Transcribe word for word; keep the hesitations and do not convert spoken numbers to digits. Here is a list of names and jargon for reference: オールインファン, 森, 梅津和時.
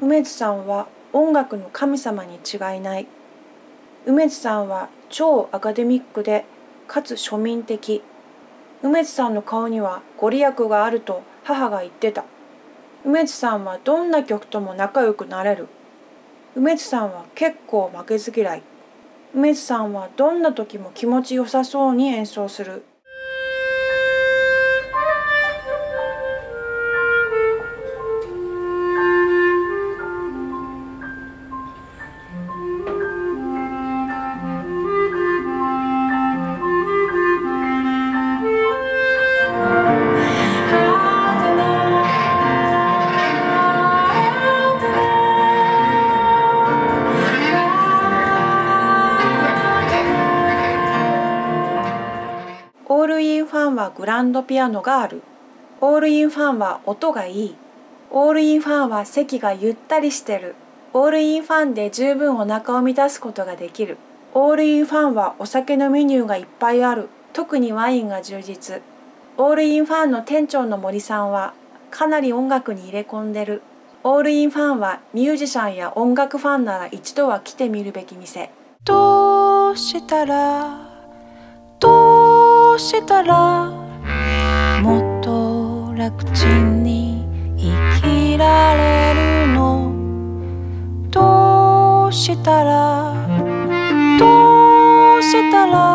梅津さんは音楽の神様に違いない。梅津さんは超アカデミックで、かつ庶民的。梅津さんの顔にはご利益があると母が言ってた。梅津さんはどんな曲とも仲良くなれる。梅津さんは結構負けず嫌い。梅津さんはどんな時も気持ちよさそうに演奏する。オールインファンはグランドピアノがある。オールインファンは音がいい。オールインファンは席がゆったりしてる。オールインファンで十分お腹を満たすことができる。オールインファンはお酒のメニューがいっぱいある。特にワインが充実。オールインファンの店長の森さんはかなり音楽に入れ込んでる。オールインファンはミュージシャンや音楽ファンなら一度は来てみるべき店。どうしたらどうしたらもっと楽ちんに生きられるの。どうしたらどうしたら